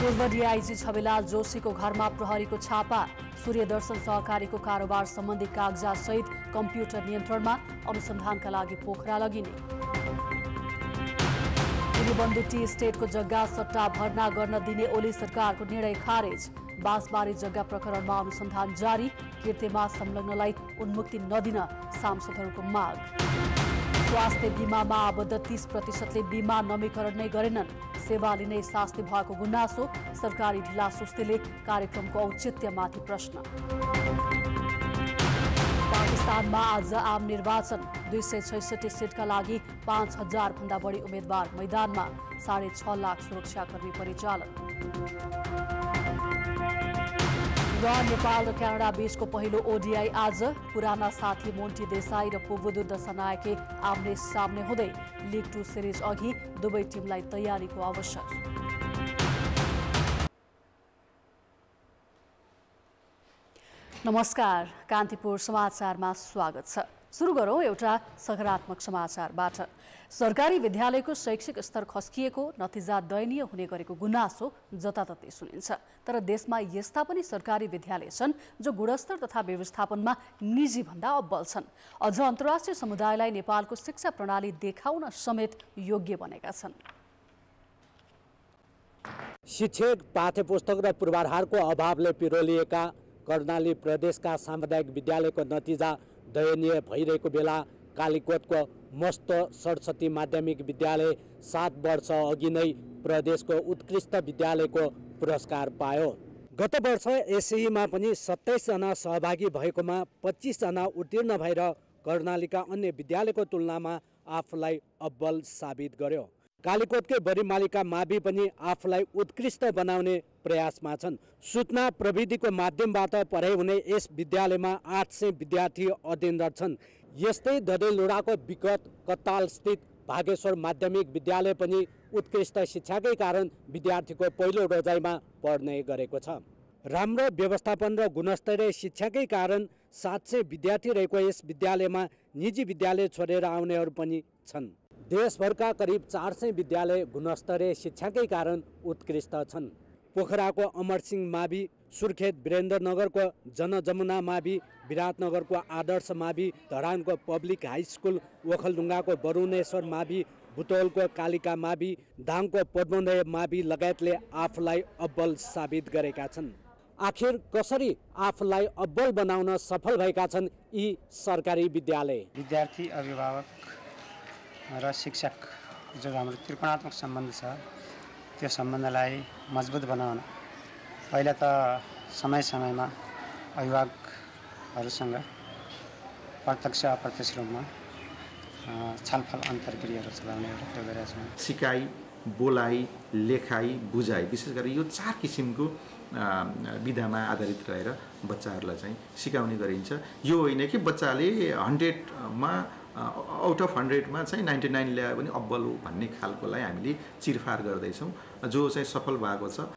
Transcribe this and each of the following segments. पूर्व डीआईजी छविलाल जोशीको घरमा प्रहरीको छापा। सूर्य दर्शन सहकारीको कारोबार सम्बन्धी कागजात सहित कम्प्युटर नियन्त्रणमा अनुसन्धानका लागि पोखरा लगिने। गिरीबन्धु टी स्टेटको जग्गा सट्टा भर्ना गर्न दिने ओली सरकारको निर्णय खारेज। बाँसबारी जग्गा प्रकरणमा अनुसन्धान जारी। कीर्तिमा संलग्नलाई उन्मुक्ति नदिन सांसदहरूको माग। स्वास्थ्य बीमामा आबद्ध 30%ले बीमा नवीकरण नै गरेनन्। सेवा लिने शास्ति भएको गुनासो। सरकारी ढिला सुस्तीले कार्यक्रमको औचित्यमाथि प्रश्न। पाकिस्तानमा आज आम निर्वाचन। 266 सीटका लागि 5000 भन्दा बढी उम्मेद्वार मैदानमा। 6.5 लाख सुरक्षाकर्मी परिचालन। र नेपाल र क्यानडा बीचको पहिलो ओडीआई आज। पुराना साथी मोन्टी देसाई र पुवुदु दसानायके आमने सामने हुँदै लिग 2 सिरिज अघि दुवै टिमलाई तयारीको आवश्यक। नमस्कार, कान्तिपुर समाचारमा स्वागत छ। सुरु गरौं एउटा सकारात्मक समाचारबाट। सरकारी विद्यालयको शैक्षिक स्तर खस्किएको, नतिजा दयनीय हुने गरेको गुनासो जताततै सुनिन्छ। तर देशमा यस्ता पनि सरकारी विद्यालय छन् जो गुणस्तर तथा व्यवस्थापनमा निजी भन्दा अब्बल छन्। अझ अन्तर्राष्ट्रिय समुदायलाई नेपालको शिक्षा प्रणाली देखाउन समेत योग्य बनेका छन्। शिक्षक, पाठ्यपुस्तक र पूर्वाधारको अभावले पिरोलिएका कर्णाली प्रदेशका सामुदायिक विद्यालयको नतिजा दयनीय भइरहेको बेला कालीकोटको मस्त सरस्वती माध्यमिक विद्यालय 7 वर्ष अघि नै प्रदेशको उत्कृष्ट विद्यालयको पुरस्कार पायो। गत वर्ष एसईमा पनि 27 जना सहभागी भएकोमा 25 जना उत्तीर्ण भएर कर्णालीका अन्य विद्यालयको तुलनामा आफूलाई अब्बल साबित गर्यो। कालीकोटकै बरीमालीका मावि पनि आफूलाई उत्कृष्ट बनाउने प्रयासमा छन्। सूचना प्रविधिको माध्यमबाट पढाइ हुने यस विद्यालयमा 800 विद्यार्थी अध्ययनरत छन्। यस्तै धडेलुडाको विगत कतालस्थित भागेश्वर माध्यमिक विद्यालय पनि उत्कृष्ट शिक्षाकै कारण विद्यार्थीको पहिलो रोजाइमा पढ्ने गरेको छ। राम्रो व्यवस्थापन र गुणस्तरीय शिक्षाकै कारण 700 विद्यार्थी रहेको यस विद्यालयमा निजी विद्यालय छोडेर आउनेहरू पनि छन्। देशभरका करिब 400 विद्यालय गुणस्तरीय शिक्षाकै कारण उत्कृष्ट छन्। पोखराको अमरसिंह मावि, सुर्खेत वीरेन्द्रनगरको जनजमुना मावि, विराटनगरको आदर्श मावि, धरानको पब्लिक हाई स्कुल, ओखलढुङ्गाको वरुणेश्वर मावि, बुटौलको कालिका मावि, दाङको पद्मोदय मावि लगायतले आफूलाई अब्बल साबित गरेका छन्। आखिर कसरी आफूलाई अब्बल बनाउन सफल भएका छन् यी सरकारी विद्यालय? विद्यार्थी, अभिभावक र शिक्षक जो हाम्रो त्रिकोणात्मक सम्बन्ध छ त्यो सम्बन्धलाई मजबुत बनाउन पहिला त समय समयमा अभिभावकहरूसँग प्रत्यक्ष अप्रत्यक्ष रूपमा छलफल अन्तर्क्रियाहरू चलाउने प्रयास गरेका छौँ। सिकाइ, बोलाइ, लेखाइ, बुझाइ, विशेष गरी यो 4 किसिमको विधामा आधारित रहेर बच्चाहरूलाई चाहिँ सिकाउने गरिन्छ। यो होइन कि बच्चाले 100मा आउट अफ 100मा चाहिँ 99 ल्याए पनि अब्बल हो भन्ने खालकोलाई हामीले चिरफार गर्दैछौँ, जो चाहिँ सफल भएको छ।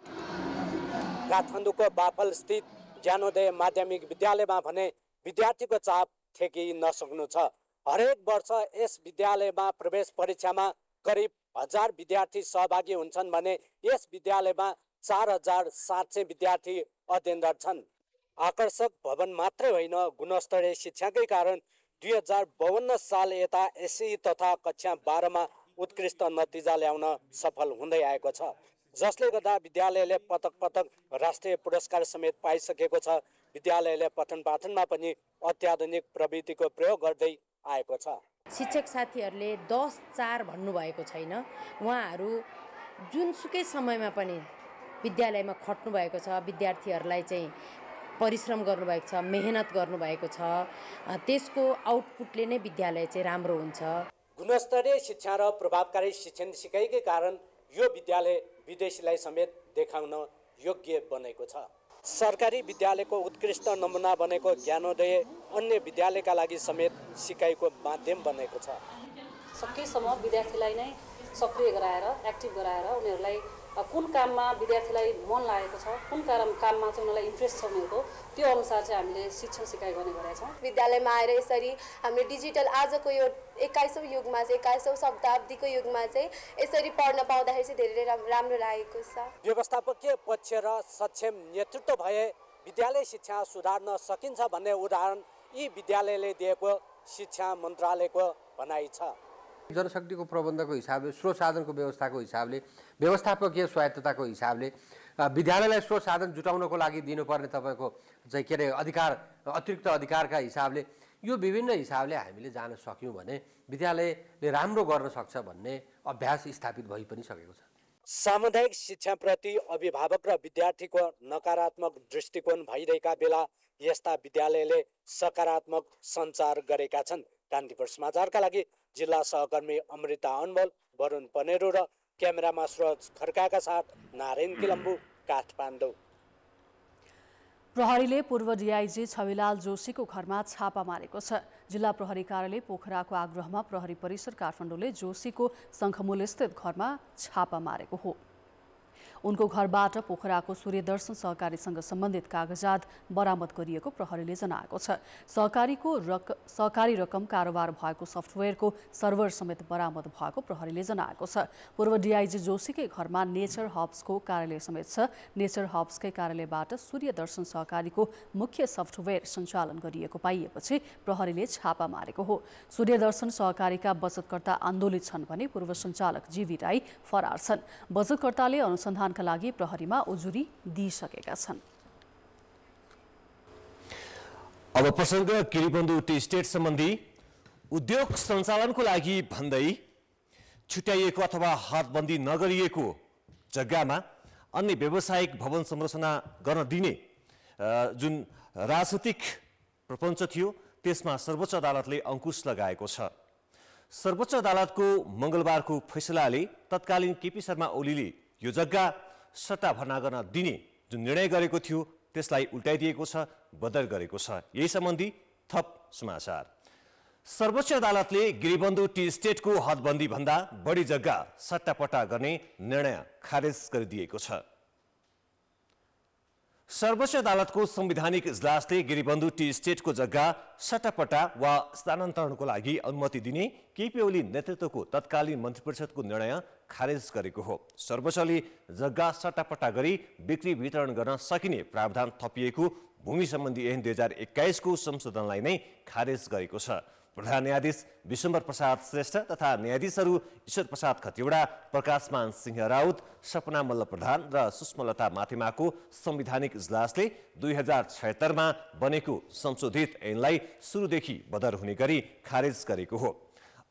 काठमाडौँको बाफल स्थित ज्ञानोदय माध्यमिक विद्यालयमा भने विद्यार्थीको चाप ठेकी नसक्नु छ। हरेक वर्ष यस विद्यालयमा प्रवेश परीक्षामा करिब 1000 विद्यार्थी सहभागी हुन्छन् भने यस विद्यालयमा 4700 विद्यार्थी अध्ययनरत छन्। आकर्षक भवन मात्रै होइन, गुणस्तरीय शिक्षाकै कारण 2052 साल यता एसई तथा कक्षा 12मा उत्कृष्ट नतिजा ल्याउन सफल हुँदै आएको छ, जसले गर्दा विद्यालयले पटक पटक राष्ट्रिय पुरस्कार समेत पाइसकेको छ। विद्यालयले पठन पाठनमा पनि अत्याधुनिक प्रविधिको प्रयोग गर्दै आएको छ। शिक्षक साथीहरूले 10-4 भन्नुभएको छैन। उहाँहरू जुनसुकै समयमा पनि विद्यालयमा खट्नु भएको छ। विद्यार्थीहरूलाई चाहिँ परिश्रम गर्नुभएको छ, मेहनत गर्नुभएको छ, त्यसको आउटपुटले नै विद्यालय चाहिँ राम्रो हुन्छ। गुणस्तरीय शिक्षा र प्रभावकारी शिक्षण सिकाइकै कारण यो विद्यालय विदेशीलाई समेत देखाउन योग्य बनेको छ। सरकारी विद्यालयको उत्कृष्ट नमुना बनेको ज्ञानोदय अन्य विद्यालयका लागि समेत सिकाइको माध्यम बनेको छ। सकेसम्म विद्यार्थीलाई नै सक्रिय गराएर, एक्टिभ गराएर उनीहरूलाई कुन काम में विद्यार्थी मन लगे, कुन काम में उन्होंने इंट्रेस्ट उनको तो अनुसार हमें शिक्षण सिकाई करने गए। विद्यालय में आएर इसी हमें डिजिटल आज को यो 21औं युग में 21औं शताब्दी को युग में इसी पढ़ना पाउँदा धेरै राम्रो लागेको छ। व्यवस्थापकीय पक्ष र सक्षम नेतृत्व भए विद्यालय शिक्षा सुधार्न सकिन्छ भन्ने उदाहरण यी विद्यालयले दिएको शिक्षा मन्त्रालयको भनाइ छ। जनशक्तिको प्रबन्धको हिसाबले, स्रोत साधनको व्यवस्थाको हिसाबले, व्यवस्थापकीय स्वायत्तताको हिसाबले विद्यालयलाई स्रोत साधन जुटाउनको लागि दिनुपर्ने तपाईको चाहिँ के रे अधिकार, अतिरिक्त अधिकारका हिसाबले यो विभिन्न हिसाबले हामीले जान सक्यौं भने विद्यालयले राम्रो गर्न सक्छ भन्ने अभ्यास स्थापित भइ पनि सकेको छ। सामुदायिक शिक्षाप्रति अभिभावक र विद्यार्थीको नकारात्मक दृष्टिकोण भइरहेका बेला यस्ता विद्यालयले सकारात्मक सञ्चार गरेका छन्। कान्तिपुर समाचारका लागि जिल्ला सहकर्मी अमृता अनमोल, वरुण पनेरो र क्यामेरामा सुरज खड्काका साथ नारायण किलम्बु, काठमाडौँ। प्रहरीले पूर्व डीआईजी छविलाल जोशीको घरमा छापा मारेको छ। जिल्ला प्रहरी कार्यालय पोखराको आग्रहमा प्रहरी परिसर काठमाडौँले जोशीको शङ्खमूलस्थित घरमा छापा मारेको हो। उनको घरबाट पोखराको सूर्य दर्शन सहकारीसँग सम्बन्धित कागजात बरामद गरिएको प्रहरीले जनाएको छ। सहकारी रकम कारोबार भएको सफ्टवेयरको सर्भर समेत बरामद भएको प्रहरीले जनाएको छ। पूर्व डीआईजी जोशीकै घरमा नेचर हब्सको कार्यालय समेत छ। नेचर हब्सकै कार्यालयबाट सूर्य दर्शन सहकारीको मुख्य सफ्टवेयर सञ्चालन गरिएको पाइएपछि प्रहरीले छापा मारेको हो। सूर्य दर्शन सहकारीका बचतकर्ता आन्दोलित छन् भने पूर्व सञ्चालक जीवी राई फरार छन्। बचतकर्ताले अनुसन्धान का लागि प्रहरीमा उजुरी दिइसकेका छन्। अब प्रसंग गिरीबन्धु टी स्टेट सम्बन्धी। उद्योग सञ्चालनको लागि भन्दै छुट्याइएको अथवा हातबन्दी नगरिएको जग्गामा अन्य व्यावसायिक भवन संरचना गर्न दिने जुन राजनीतिक प्रपञ्च थियो त्यसमा सर्वोच्च अदालतले अंकुश लगाएको छ। सर्वोच्च अदालतको मंगलबारको फैसलाले तत्कालीन केपी शर्मा ओलीले यो जग्गा सट्टा भर्ना गर्न दिने जुन निर्णय गरेको थियो त्यसलाई उल्टाइदिएको छ, बदल गरेको छ। यही सम्बन्धी थप समाचार। सर्वोच्च अदालतले गिरीबन्धु टी स्टेटको हदबन्दी भन्दा बढी जग्गा सट्टापट्टा गर्ने निर्णय खारेज गरिदिएको छ। सर्वोच्च अदालतको संवैधानिक इजलासले गिरीबन्धु टी स्टेटको जग्गा सट्टापट्टा वा स्थानान्तरणको लागि अनुमति दिने केपी ओली नेतृत्वको तत्कालीन मन्त्रिपरिषदको निर्णय खारेज गरेको हो। सर्वोच्चले जग्गा सट्टापट्टा गरी बिक्री वितरण गर्न सकिने प्रावधान थपिएको भूमि सम्बन्धी ऐन 2021 को संशोधनलाई नै खारेज गरेको छ। प्रधान न्यायाधीश विश्वम्बर प्रसाद श्रेष्ठ तथा न्यायाधीशहरू ईश्वर प्रसाद खतिवडा, प्रकाशमान सिंह राउत, सपना मल्ल प्रधान र सुष्मलता माथिमाको संवैधानिक इजलासले 2076 मा बनेको संशोधित ऐनलाई सुरुदेखि बदर हुने गरी खारेज गरेको हो।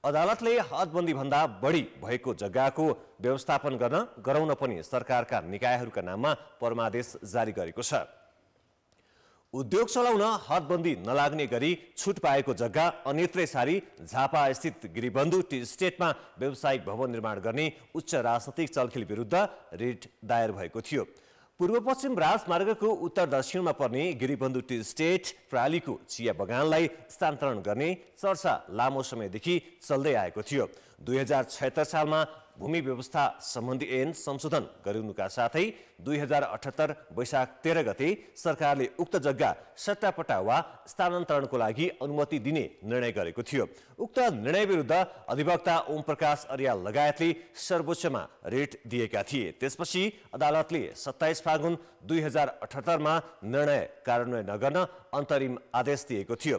अदालतले हदबन्दी भन्दा बढी भएको जग्गाको व्यवस्थापन गराउन पनि सरकारका निकायहरूका नाममा परमादेश जारी गरेको छ। उद्योग चलाउन हदबन्दी नलाग्ने गरी छुट पाएको जग्गा अन्यत्रै सारी झापा स्थित गिरीबन्धु टी स्टेटमा व्यावसायिक भवन निर्माण गर्ने उच्च राजनीतिक चलखेल विरुद्ध रिट दायर भएको थियो। पूर्व पश्चिम राजमार्गको उत्तर दक्षिणमा पर्ने गिरीबन्धु टी स्टेट प्रालीको चिया बगानलाई स्थानान्तरण गर्ने चर्चा लामो समयदेखि चल्दै आएको थियो। 2076 सालमा भूमि व्यवस्था सम्बन्धी ऐन संशोधन गरिनुका साथै 2078 वैशाख 13 गते सरकारले उक्त जग्गा सट्टापट्टा वा स्थानान्तरणको लागि अनुमति दिने निर्णय गरेको थियो। उक्त निर्णय विरुद्ध अधिवक्ता ओम प्रकाश आर्य लगायतले सर्वोच्चमा रिट दिएका थिए। त्यसपछि अदालतले 27 फागुन 2078 मा निर्णय कार्यान्वयन नगर्न अन्तरिम आदेश दिएको थियो।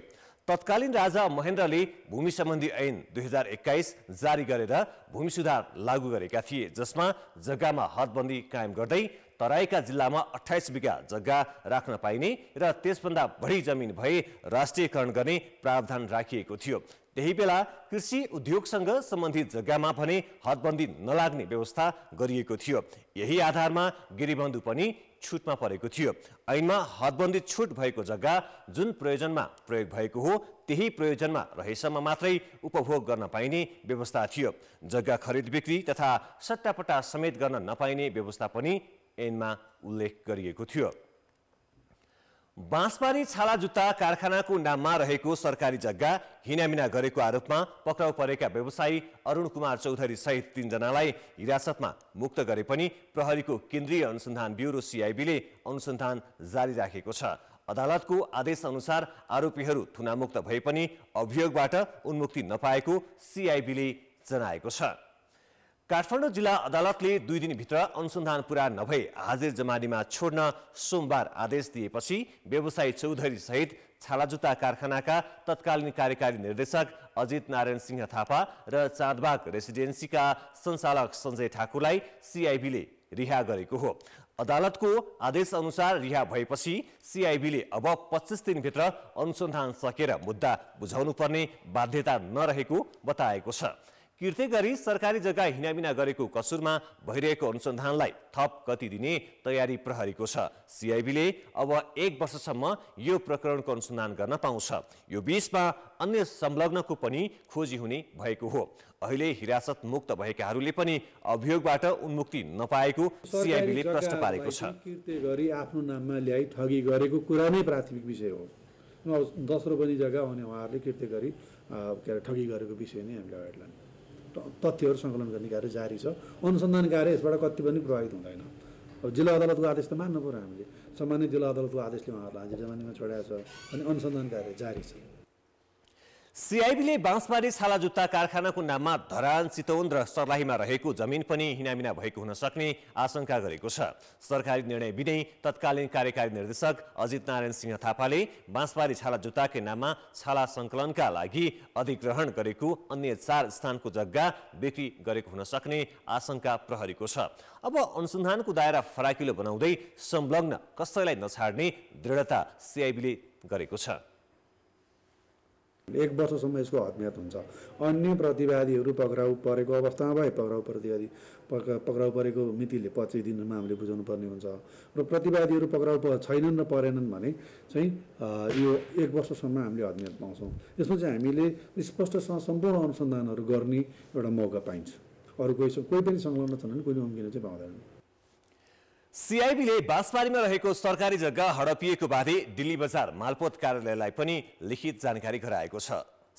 तत्कालीन राजा महेन्द्रले भूमि सम्बन्धी ऐन 2021 जारी गरेर भूमि सुधार लागू गरेका थिए, जसमा जग्गामा हदबन्दी कायम गर्दै तराईका जिल्लामा 28 बिघा जग्गा राख्न पाइने र त्यसभन्दा बढी जमिन भए राष्ट्रियकरण गर्ने प्रावधान राखिएको थियो। त्यही बेला कृषि उद्योगसँग सम्बन्धित जग्गामा भने हदबन्दी नलाग्ने व्यवस्था गरिएको थियो। यही आधारमा गिरीबन्धु पनि छुटमा परेको थियो। ऐनमा हदबन्दी छुट भएको जग्गा जुन प्रयोजनमा प्रयोग भएको हो त्यही प्रयोजनमा रहेसम्म मात्रै उपभोग गर्न पाइने व्यवस्था थियो। जग्गा खरिद बिक्री तथा सट्टापट्टा समेत गर्न नपाइने व्यवस्था पनि ऐनमा उल्लेख गरिएको थियो। बाँसबारी छाला जुत्ता कारखानाको नाममा रहेको सरकारी जग्गा हिनामिना गरेको आरोपमा पक्राउ परेका व्यवसायी अरुण कुमार चौधरी सहित 3 जनालाई हिरासतमा मुक्त गरे पनि प्रहरीको केन्द्रीय अनुसन्धान ब्युरो सीआईबीले अनुसन्धान जारी राखेको छ। अदालतको आदेश अनुसार आरोपीहरू थुनामुक्त भए पनि अभियोगबाट उन्मुक्ति नपाएको सीआईबीले जनाएको छ। काठमाडौँ जिल्ला अदालतले 2 दिनभित्र अनुसन्धान पूरा नभई हाजिर जमानीमा छोड्न सोमबार आदेश दिएपछि व्यवसायी चौधरी सहित छालाजुत्ता कारखानाका तत्कालीन कार्यकारी निर्देशक अजित नारायण सिंह थापा र चाँदबाग रेसिडेन्सीका सञ्चालक संजय ठाकुरलाई सीआईबीले रिहा गरेको हो। अदालतको आदेश अनुसार रिहा भएपछि सीआईबीले अब 25 दिनभित्र अनुसन्धान सकेर मुद्दा बुझाउनुपर्ने बाध्यता नरहेको बताएको छ। किर्ते गरी सरकारी जग्गा हिनामिना गरेको कसुरमा भइरहेको अनुसन्धानलाई थप गति दिने तयारी प्रहरीको छ। सीआईबीले अब 1 वर्षसम्म यो प्रकरणको अनुसन्धान गर्न पाउँछ। यो बीचमा अन्य संलग्नको पनि खोजी हुने भएको हो। अहिले हिरासत मुक्त भएकाहरूले पनि अभियोगबाट उन्मुक्ति नपाएको सीआईबीले प्रश्न पारेको छ। किर्ते गरी आफ्नो नाममा ल्याई ठगी गरेको कुरा नै प्राथमिक विषय हो। 10 रोपनी जग्गा हुने उहाँहरूले किर्ते गरी ठगी गरेको विषय नै हामीले अगाडि लाने तथ्यहरु संकलन गर्ने कार्य जारी छ। अनुसन्धान कार्य यसबाट कति पनि प्रभावित हुँदैन। अब जिल्ला अदालतको आदेश त मान्नु पर्यो। हामीले सामान्य जिल्ला अदालतको आदेशले उहाँहरुलाई हाजिर जमानीमा छोडेको छ अनि अनुसन्धान कार्य जारी छ। सीआईबीले बाँसबारी छाला जुत्ता कारखानाको नाममा धरान, चितौन र सर्लाहीमा रहेको जमिन पनि हिनामिना भएको हुन सक्ने आशंका गरेको छ। सरकारी निर्णय बिनै तत्कालीन कार्यकारी निर्देशक अजित नारायण सिंह थापाले बाँसबारी छाला जुत्ताकै नाममा छाला सङ्कलनका लागि अधिग्रहण गरेको अन्य 4 स्थानको जग्गा बिक्री गरेको हुन सक्ने आशंका प्रहरीको छ। अब अनुसन्धानको दायरा फराकिलो बनाउँदै संलग्न कसैलाई नछाड्ने दृढता सीआईबीले गरेको छ। 1 वर्षसम्म यसको हत्यात हुन्छ। अन्य प्रतिवादीहरू पक्राउ परेको अवस्थामा भए पक्राउ परेको मितिले 25 दिनमा हामीले बुझाउनु पर्ने हुन्छ र प्रतिवादीहरू पक्राउ छैनन् र परेनन् भने चाहिँ यो 1 वर्षसम्म हामीले हत्यात पाउँछौँ। यसमा चाहिँ हामीले स्पष्टसँग सम्पूर्ण अनुसन्धानहरू गर्ने एउटा मौका पाइन्छ। अरू कोही पनि संलग्न छन् कोही उम्किन चाहिँ पाउँदैनन्। सीआईबीले बाँसबारीमा रहेको सरकारी जग्गा हडपिएको बारे दिल्ली बजार मालपोत कार्यालयलाई पनि लिखित जानकारी गराएको छ।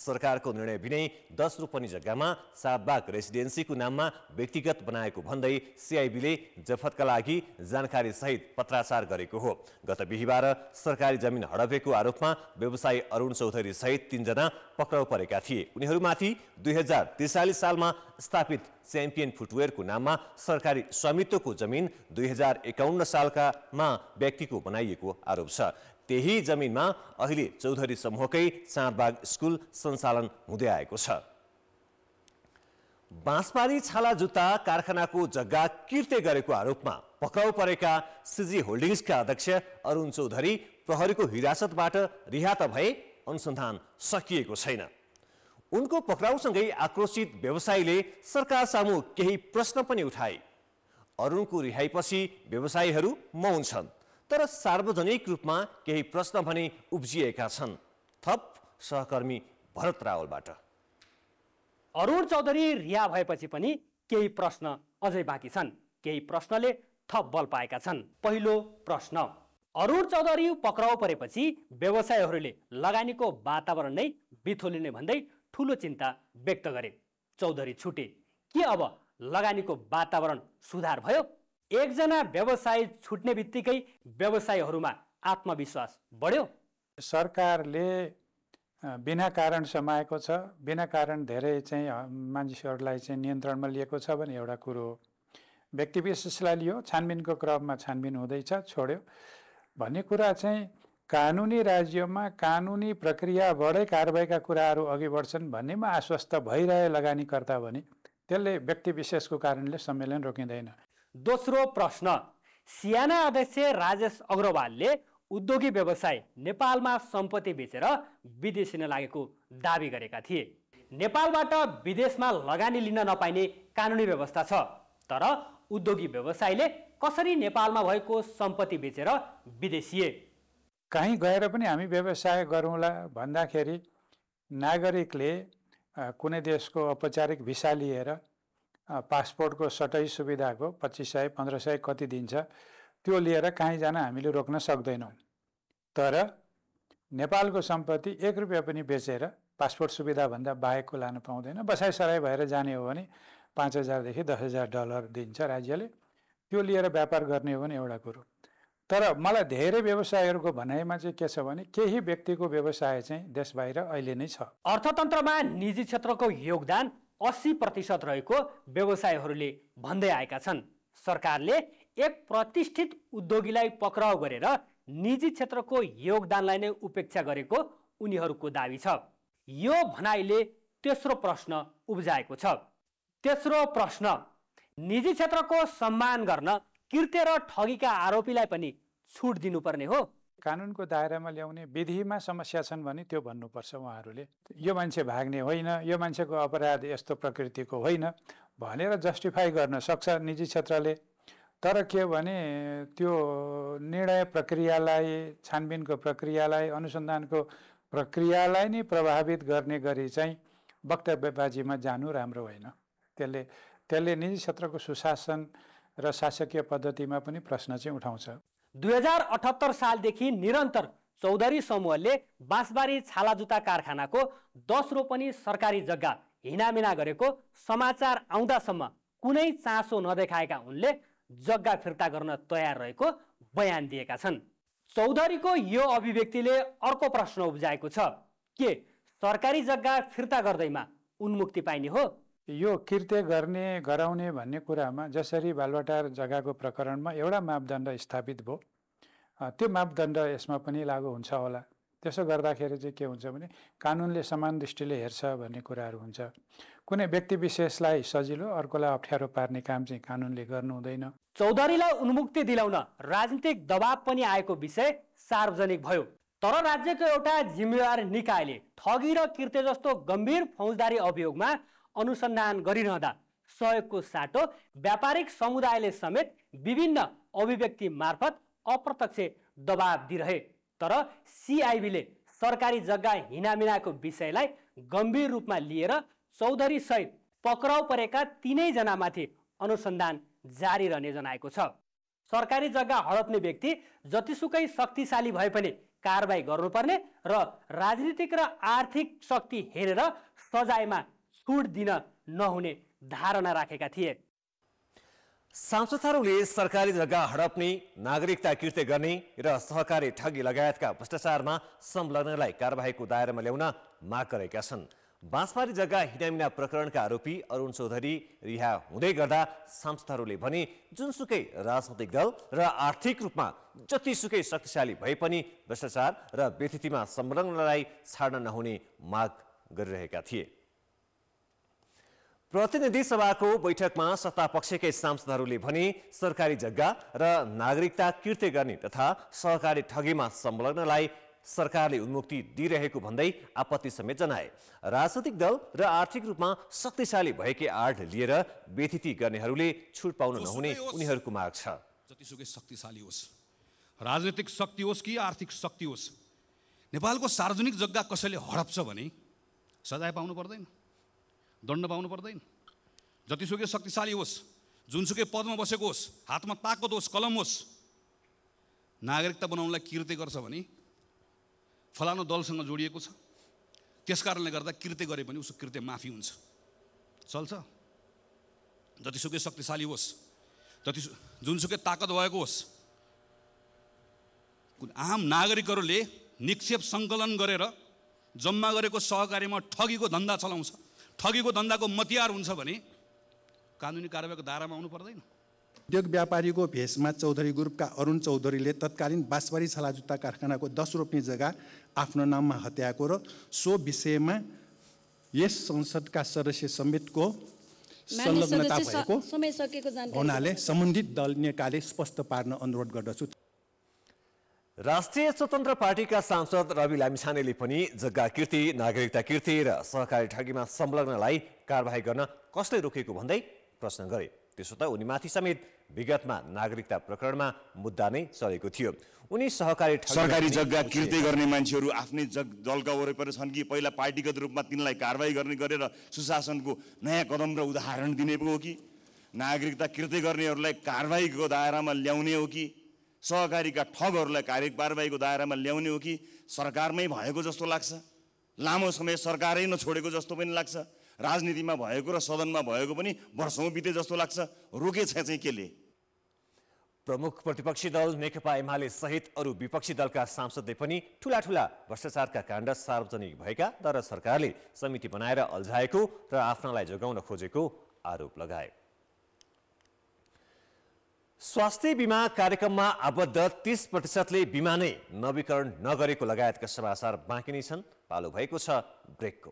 सरकारको निर्णय बिनै 10 रोपनी जग्गामा सातबाग रेसिडेन्सीको नाममा व्यक्तिगत बनाएको भन्दै सीआईबीले जफतका लागि जानकारी सहित पत्राचार गरेको हो। गत बिहीबार सरकारी जमिन हडपेको आरोपमा व्यवसायी अरुण चौधरी सहित 3 जना पक्राउ परेका थिए। उनीहरूमाथि 2043 सालमा स्थापित च्याम्पियन फुटवेयरको नाममा सरकारी स्वामित्वको जमिन 2051 सालकामा व्यक्तिको बनाइएको आरोप छ। त्यही जमिनमा अहिले चौधरी समूहकै चाँदबाग स्कुल सञ्चालन हुँदै आएको छ। बाँसबारी छाला जुत्ता कारखानाको जग्गा किर्ते गरेको आरोपमा पक्राउ परेका सिजी होल्डिङ्सका अध्यक्ष अरुण चौधरी प्रहरीको हिरासतबाट रिहा त भए अनुसन्धान सकिएको छैन। उनको पक्राउसँगै आक्रोशित व्यवसायीले सरकार सामु केही प्रश्न पनि उठाए। अरुणको रिहाइपछि व्यवसायीहरू मौन छन् तर सार्वजनिक रूपमा केही प्रश्न भने उब्जिएका छन्। थप सहकर्मी भरत रावलबाट। अरुण चौधरी रिहा भएपछि पनि केही प्रश्न अझै बाँकी छन्। केही प्रश्नले थप बल पाएका छन्। पहिलो प्रश्न, अरुण चौधरी पक्राउ परेपछि व्यवसायीहरूले लगानीको वातावरण नै बिथोलिने भन्दै ठूलो चिन्ता व्यक्त गरे। चौधरी छुटे के अब लगानीको वातावरण सुधार भयो? 1 जना व्यवसायी छुट्ने बित्तिकै व्यवसायीहरूमा आत्मविश्वास बढ्यो? सरकारले बिना कारण समाएको छ, बिना कारण धेरै चाहिँ मानिसहरूलाई चाहिँ नियन्त्रणमा लिएको छ भने एउटा कुरो हो। व्यक्ति विशेषलाई लियो, छानबिनको क्रममा छानबिन हुँदैछ, छोड्यो भन्ने कुरा चाहिँ कानुनी राज्यमा कानुनी प्रक्रियाबाटै कारबाहीका कुराहरू अघि बढ्छन् भन्नेमा आश्वस्त भइरहे लगानीकर्ता भने त्यसले व्यक्ति विशेषको कारणले सम्मेलन रोकिँदैन। दोस्रो प्रश्न, सियाना अध्यक्ष राजेश अग्रवालले उद्योगी व्यवसाय नेपालमा सम्पत्ति बेचेर विदेश लिन लागेको दावी गरेका थिए। नेपालबाट विदेशमा लगानी लिन नपाइने कानुनी व्यवस्था छ तर उद्योगी व्यवसायीले कसरी नेपालमा भएको सम्पत्ति बेचेर विदेशीए? कहीँ गएर पनि हामी व्यवसाय गरौँला भन्दाखेरि नागरिकले कुनै देशको औपचारिक भिसा लिएर पासपोर्टको सटै सुविधाको 2500 1500 कति दिन्छ त्यो लिएर कहीँ जान हामीले रोक्न सक्दैनौँ। तर नेपालको सम्पत्ति एक रुपैयाँ पनि बेचेर पासपोर्ट सुविधा भन्दा बाहेकको लान पाउँदैन। बसाइसराई भएर जाने हो भने 5,000 देखि 10,000 डलर दिन्छ राज्यले, त्यो लिएर व्यापार गर्ने हो भने एउटा कुरो। तर मलाई धेरै व्यवसायीहरूको भनाइमा चाहिँ के छ भने केही व्यक्तिको व्यवसाय चाहिँ देश बाहिर अहिले नै छ। अर्थतन्त्रमा निजी क्षेत्रको योगदान 80% रहेको व्यवसायीहरूले भन्दै आएका छन्। सरकारले एक प्रतिष्ठित उद्योगीलाई पक्राउ गरेर निजी क्षेत्रको योगदानलाई नै उपेक्षा गरेको उनीहरूको दाबी छ। यो भनाइले तेस्रो प्रश्न उब्जाएको छ। तेस्रो प्रश्न, निजी क्षेत्रको सम्मान गर्न किर्ते र ठगीका आरोपीलाई पनि छुट दिनुपर्ने हो? कानुनको दायरामा ल्याउने विधिमा समस्या छन् भने त्यो भन्नुपर्छ उहाँहरूले। यो मान्छे भाग्ने होइन, यो मान्छेको अपराध यस्तो प्रकृतिको होइन भनेर जस्टिफाई गर्न सक्छ निजी क्षेत्रले। तर के भने त्यो निर्णय प्रक्रियालाई, छानबिनको प्रक्रियालाई, अनुसन्धानको प्रक्रियालाई नै प्रभावित गर्ने गरी चाहिँ वक्तव्यबाजीमा जानु राम्रो होइन। त्यसले निजी क्षेत्रको सुशासन र शासकीय पद्धतिमा पनि प्रश्न चाहिँ उठाउँछ। 2078 सालदेखि निरन्तर चौधरी समूहले बाँसबारी छाला जुत्ता कारखानाको 10 रोपनी सरकारी जग्गा हिनामिना गरेको समाचार आउँदासम्म कुनै चासो नदेखाएका उनले जग्गा फिर्ता गर्न तयार रहेको बयान दिएका छन्। चौधरीको यो अभिव्यक्तिले अर्को प्रश्न उब्जाएको छ, के सरकारी जग्गा फिर्ता गर्दैमा उन्मुक्ति पाइने हो? यो कृत्य गर्ने गराउने भन्ने कुरामा जसरी बालवाटार जग्गाको प्रकरणमा एउटा मापदण्ड स्थापित भयो, त्यो मापदण्ड यसमा पनि लागू हुन्छ होला। त्यसो गर्दाखेरि चाहिँ के हुन्छ भने कानुनले समान दृष्टिले हेर्छ भन्ने कुराहरू हुन्छ। कुनै व्यक्ति विशेषलाई सजिलो, अर्कोलाई अप्ठ्यारो पार्ने काम चाहिँ कानुनले गर्नु हुँदैन। चौधरीलाई उन्मुक्ति दिलाउन राजनीतिक दबाब पनि आएको विषय सार्वजनिक भयो, तर राज्यको एउटा जिम्मेवार निकायले ठगी र कृत्य जस्तो गम्भीर फौजदारी अभियोगमा अनुसन्धान गरिरहँदा सहयोगको साटो व्यापारिक समुदायले समेत विभिन्न अभिव्यक्ति मार्फत अप्रत्यक्ष दबाब दिइरहे। तर सिआइबीले सरकारी जग्गा हिनामिनाको विषयलाई गम्भीर रूपमा लिएर चौधरी सहित पक्राउ परेका 3 जनामाथि अनुसन्धान जारी रहने जनाएको छ। सरकारी जग्गा हडप्ने व्यक्ति जतिसुकै शक्तिशाली भए पनि कारबाही गर्नुपर्ने र राजनीतिक र आर्थिक शक्ति हेरेर सजायमा छुट दिन नहुने धारणा राखेका थिए। सांसदहरूले सरकारी जग्गा हडप्ने, नागरिकता कृत्य गर्ने र सहकारी ठगी लगायतका भ्रष्टाचारमा संलग्नलाई कारबाहीको दायरामा ल्याउन माग गरेका छन्। बाँसबारी जग्गा हिनामिना प्रकरणका आरोपी अरुण चौधरी रिहा हुँदै गर्दा सांसदहरूले भने जुनसुकै राजनैतिक दल र आर्थिक रूपमा जतिसुकै शक्तिशाली भए पनि भ्रष्टाचार र बेथितीमा संलग्नलाई छाड्न नहुने माग गरिरहेका थिए। प्रतिनिधि सभाको बैठकमा सत्तापक्षकै सांसदहरूले भने सरकारी जग्गा र नागरिकता कृत्य गर्ने तथा सहकारी ठगीमा संलग्नलाई सरकारले उन्मुक्ति दिइरहेको भन्दै आपत्ति समेत जनाए। राजनीतिक दल र आर्थिक रूपमा शक्तिशाली भएकै आड लिएर बेथिती गर्नेहरूले छुट पाउन नहुने उनीहरूको माग छ। जतिसुकै शक्तिशाली होस्, राजनीतिक शक्ति होस् कि आर्थिक शक्ति होस्, नेपालको सार्वजनिक जग्गा कसैले हडप्छ भने सजाय पाउनु पर्दैन, दण्ड पाउनु पर्दैन। जतिसुकै शक्तिशाली होस्, जुनसुकै पदमा बसेको होस्, हातमा ताकत होस्, कलम होस्, नागरिकता बनाउनलाई कृत्य गर्छ भने फलानु दलसँग जोडिएको छ, त्यस कारणले गर्दा कृत्य गरे पनि उसको कृत्य माफी हुन्छ, चल्छ। जतिसुकै शक्तिशाली होस्, जुनसुकै ताकत भएको होस्, आम नागरिकहरूले निक्षेप सङ्कलन गरेर जम्मा गरेको सहकारीमा ठगीको धन्दा चलाउँछ, ठगीको धन्दाको मतियार हुन्छ भने कानुनी कारवाहीको दायरामा आउनु पर्दैन। उद्योग व्यापारीको भेषमा चौधरी ग्रुपका अरुण चौधरीले तत्कालीन बाँसबारी छाला जुत्ता कारखानाको 10 रोपनी जग्गा आफ्नो नाममा हत्याएको र सो विषयमा यस संसदका सदस्य समेतको संलग्नता भएको हुनाले सम्बन्धित दल नेताले स्पष्ट पार्न अनुरोध गर्दछु। राष्ट्रिय स्वतन्त्र पार्टीका सांसद रवि लामिछानेले पनि जग्गा कृति, नागरिकता कृति र सहकारी ठगीमा संलग्नलाई कारबाही गर्न कसले रोकेको भन्दै प्रश्न गरे। त्यसो त उनीमाथि समेत विगतमा नागरिकता प्रकरणमा मुद्दा नै चलेको थियो। उनी सरकारी जग्गा कृति गर्ने मान्छेहरू आफ्नै दलका वरिपरि छन् कि पहिला पार्टीगत रूपमा तिनलाई कारबाही गर्ने गरेर सुशासनको नयाँ कदम र उदाहरण दिने हो कि नागरिकता कृति गर्नेहरूलाई कारबाहीको दायरामा ल्याउने हो कि सहकारीका ठगहरूलाई कार्यवाहीको दायरामा ल्याउने हो कि सरकारमै भएको जस्तो लाग्छ। लामो समय सरकारै नछोडेको जस्तो पनि लाग्छ। राजनीतिमा भएको र सदनमा भएको पनि वर्षौं बिते जस्तो लाग्छ। रोकेछ चाहिँ केले? प्रमुख प्रतिपक्षी दल नेकपा एमाले सहित अरू विपक्षी दलका सांसदले पनि ठूला ठूला भ्रष्टाचारका काण्ड सार्वजनिक भएका तर सरकारले समिति बनाएर अल्झाएको र आफ्नालाई जोगाउन खोजेको आरोप लगाए। स्वास्थ्य बीमा कार्यक्रममा आबद्ध 30%ले बीमा नै नवीकरण नगरेको लगायतका समाचार बाँकी नै छन्। पालो भएको छ ब्रेकको।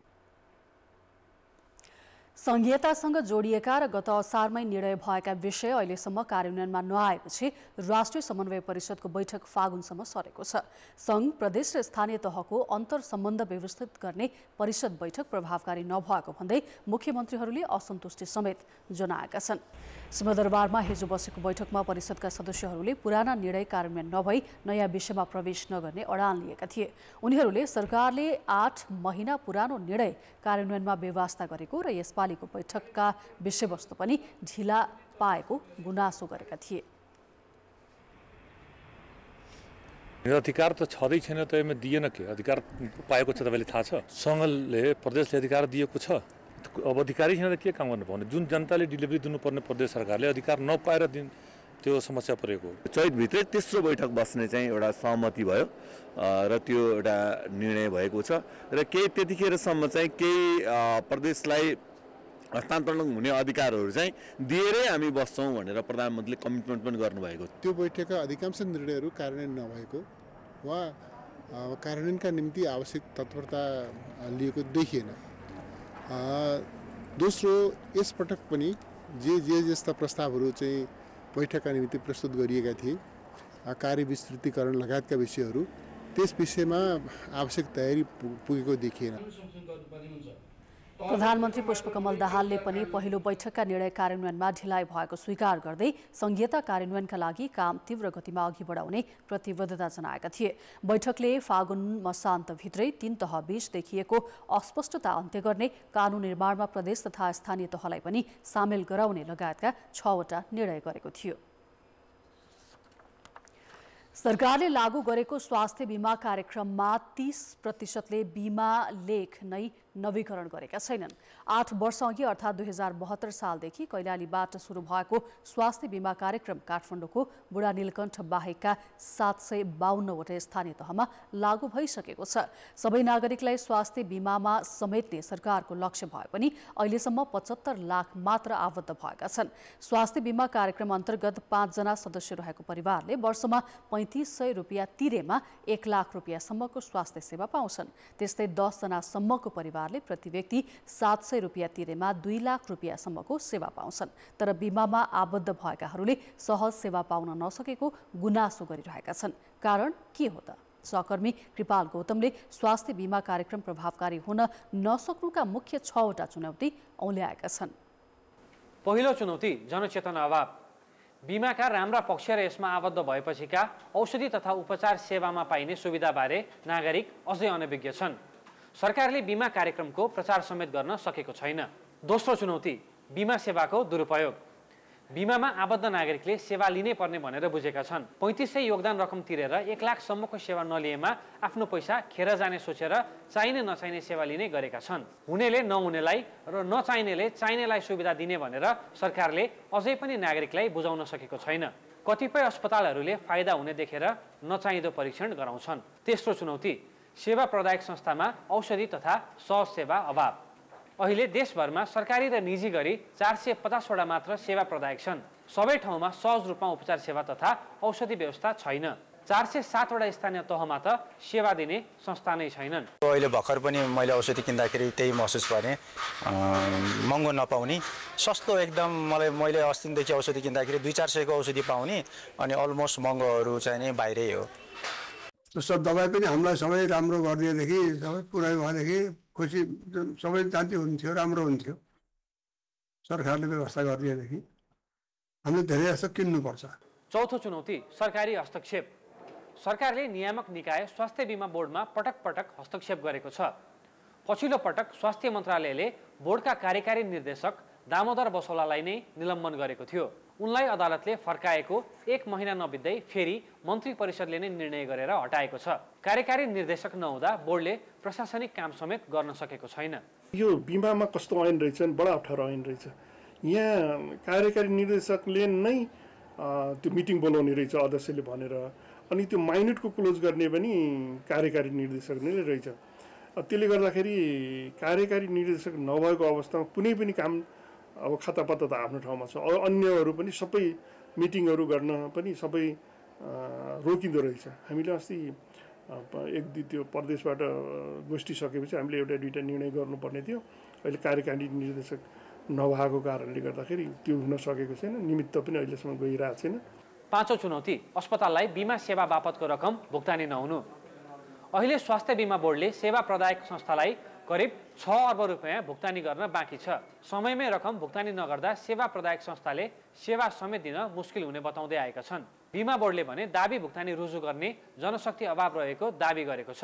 संघीयतासँग जोडिएका र गत असारमै निर्णय भएका विषय अहिलेसम्म कार्यान्वयनमा नआएपछि राष्ट्रिय समन्वय परिषदको बैठक फागुनसम्म सरेको छ। संघ, प्रदेश र स्थानीय तहको अन्तरसम्बन्ध व्यवस्थित गर्ने परिषद बैठक प्रभावकारी नभएको भन्दै मुख्यमन्त्रीहरूले असन्तुष्टि समेत जनाएका छन्। सिंहदरबारमा हिजो बसेको बैठकमा परिषदका सदस्यहरूले पुराना निर्णय कार्यान्वयन नभई नयाँ विषयमा प्रवेश नगर्ने अडान लिएका थिए। उनीहरूले सरकारले 8 महिना पुरानो निर्णय कार्यान्वयनमा बेवास्ता गरेको र यसपालि बैठकका विषयवस्तु पनि ढिला पाएको गुनासो गरेका थिए। अधिकार त छँदै छैन त एमा दिएन के? अधिकार पाएको छ, तपाईले थाहा छ। संघले प्रदेशले अधिकार दिएको छ। अब अधिकारी छैन त के काम गर्नु पर्ने? जुन जनताले डेलिभरी दिनुपर्ने प्रदेश सरकारले अधिकार नपाएर दिन त्यो समस्या परेको। चैतभित्रै तेस्रो बैठक बस्ने चाहिँ एउटा सहमति भयो र त्यो एउटा निर्णय भएको छ र केही त्यतिखेरसम्म चाहिँ केही प्रदेशलाई हस्तान्तरण हुने अधिकारहरू चाहिँ दिएरै हामी बस्छौँ भनेर प्रधानमन्त्रीले कमिटमेन्ट पनि गर्नुभएको। त्यो बैठकका अधिकांश निर्णयहरू कार्यान्वयन नभएको वा कार्यान्वयनका निम्ति आवश्यक तत्परता लिएको देखिएन। दोस्रो, यसपटक पनि जे जस्ता प्रस्तावहरू चाहिँ बैठकका निम्ति प्रस्तुत गरिएका थिए, कार्य विस्तृतीकरण लगायतका विषयहरू, त्यस विषयमा आवश्यक तयारी पुगेको देखिएन। प्रधानमन्त्री पुष्पकमल दाहालले पनि पहिलो बैठकका निर्णय कार्यान्वयनमा ढिलाइ भएको स्वीकार गर्दै संघीयता कार्यान्वयनका लागि काम तीव्र गतिमा अघि बढाउने प्रतिबद्धता जनाएका थिए। बैठकले फागुन मसान्तभित्रै 3 तहबीच देखिएको अस्पष्टता अन्त्य गर्ने, कानुन निर्माणमा प्रदेश तथा स्थानीय तहलाई पनि सामेल गराउने लगायतका 6वटा निर्णय गरेको थियो। सरकारले लागू गरेको स्वास्थ्य बीमा कार्यक्रममा 30%ले बीमा लेख नै नवीकरण गरेका छैनन्। 8 वर्ष अघि अर्थात् 2072 सालदेखि कैलालीबाट सुरु भएको स्वास्थ्य बीमा कार्यक्रम काठमाडौँको बुढानीलकण्ठ बाहेकका 752वटा स्थानीय तहमा लागू भइसकेको छ। सबै नागरिकलाई स्वास्थ्य बीमामा समेट्ने सरकारको लक्ष्य भए पनि अहिलेसम्म 75 लाख मात्र आबद्ध भएका छन्। स्वास्थ्य बीमा कार्यक्रम अन्तर्गत 5जना सदस्य रहेको परिवारले वर्षमा 3500 रुपियाँ तिरेमा 1 लाख रुपियाँसम्मको स्वास्थ्य सेवा पाउँछन्। त्यस्तै 10जनासम्मको परिवारले प्रति व्यक्ति 700 रुपियाँ तिरेमा 2 लाख रुपियाँसम्मको सेवा पाउँछन्। तर बिमामा आबद्ध भएकाहरूले सहज सेवा पाउन नसकेको गुनासो गरिरहेका छन्। कारण के हो त? सहकर्मी कृपाल गौतमले स्वास्थ्य बीमा कार्यक्रम प्रभावकारी हुन नसक्नुका मुख्य 6वटा चुनौती औल्याएका छन्। पहिलो चुनौती जनचेतना अभाव। बिमाका राम्रा पक्ष र यसमा आबद्ध भएपछिका औषधि तथा उपचार सेवामा पाइने सुविधाबारे नागरिक अझै अनभिज्ञ छन्। सरकारले बिमा कार्यक्रमको प्रचार समेत गर्न सकेको छैन। दोस्रो चुनौती बिमा सेवाको दुरुपयोग। बिमामा आबद्ध नागरिकले सेवा लिनै पर्ने भनेर बुझेका छन्। 3500 योगदान रकम तिरेर 1 लाखसम्मको सेवा नलिएमा आफ्नो पैसा खेर जाने सोचेर चाहिने नचाहिने सेवा लिने गरेका छन्। हुनेले नहुनेलाई र नचाहिनेले चाहिनेलाई सुविधा दिने भनेर सरकारले अझै पनि नागरिकलाई बुझाउन सकेको छैन। कतिपय अस्पतालहरूले फाइदा हुने देखेर नचाहिँदो परीक्षण गराउँछन्। तेस्रो चुनौती सेवा प्रदायक संस्थामा औषधि तथा सहज सेवा अभाव। अहिले देशभरमा सरकारी र निजी गरी 450वटा मात्र सेवा प्रदायक छन्। सबै ठाउँमा सहज रूपमा उपचार सेवा तथा औषधि व्यवस्था छैन। 407वटा स्थानीय तहमा त सेवा दिने संस्था नै छैनन्। अहिले भर्खर पनि मैले औषधि किन्दाखेरि त्यही महसुस गरेँ, महँगो नपाउने, सस्तो एकदम मैले अस्तिदेखि औषधि किन्दाखेरि 200-400को औषधि पाउने अनि अलमोस्ट महँगोहरू चाहिँ नि बाहिरै हो। सब दबाई पनि हामीलाई सबै राम्रो गरिदिएदेखि सबै पुरै भएदेखि खुसी सबै जान्ति हुन्थ्यो, राम्रो हुन्थ्यो। सरकारले व्यवस्था गरिदिएदेखि हामीले धेरै जस्तो किन्नुपर्छ। चौथो चुनौती सरकारी हस्तक्षेप। सरकारले नियामक निकाय स्वास्थ्य बीमा बोर्डमा पटक पटक हस्तक्षेप गरेको छ। पछिल्लो पटक स्वास्थ्य मन्त्रालयले बोर्डका कार्यकारी निर्देशक दामोदर बसौलालाई नै निलम्बन गरेको थियो। उनलाई अदालतले फर्काएको एक महिना नबित्दै फेरि मन्त्री परिषदले नै निर्णय गरेर हटाएको छ। कार्यकारी निर्देशक नहुँदा बोर्डले प्रशासनिक काम समेत गर्न सकेको छैन। यो बिमामा कस्तो ऐन रहेछ, बडा अप्ठ्यारो ऐन रहेछ। यहाँ कार्यकारी निर्देशकले नै त्यो मिटिङ बोलाउने रहेछ अध्यक्षले भनेर, अनि त्यो माइन्युटको क्लोज गर्ने पनि कार्यकारी निर्देशकले नै रहेछ। त्यसले गर्दाखेरि कार्यकारी निर्देशक नभएको अवस्थामा कुनै पनि काम अब खातापाता त आफ्नो ठाउँमा छ, अन्यहरू पनि सबै मिटिङहरू गर्न पनि सबै रोकिँदो रहेछ। हामीले अस्ति एक त्यो प्रदेशबाट गोष्ठी सकेपछि हामीले एउटा दुईटा निर्णय गर्नुपर्ने थियो। अहिले कार्यकारी निर्देशक नभएको कारणले गर्दाखेरि त्यो हुन सकेको छैन, निमित्त पनि अहिलेसम्म गइरहेको छैन। पाँचौं चुनौती, अस्पताललाई बिमा सेवा बापतको रकम भुक्तानी नहुनु। अहिले स्वास्थ्य बीमा बोर्डले सेवा प्रदायक संस्थालाई करिब 6 अर्ब रुपियाँ भुक्तानी गर्न बाँकी छ। समयमै रकम भुक्तानी नगर्दा सेवा प्रदायक संस्थाले सेवा समेत दिन मुस्किल हुने बताउँदै आएका छन्। बीमा बोर्डले भने दाबी भुक्तानी रुजु गर्ने जनशक्ति अभाव रहेको दाबी गरेको छ।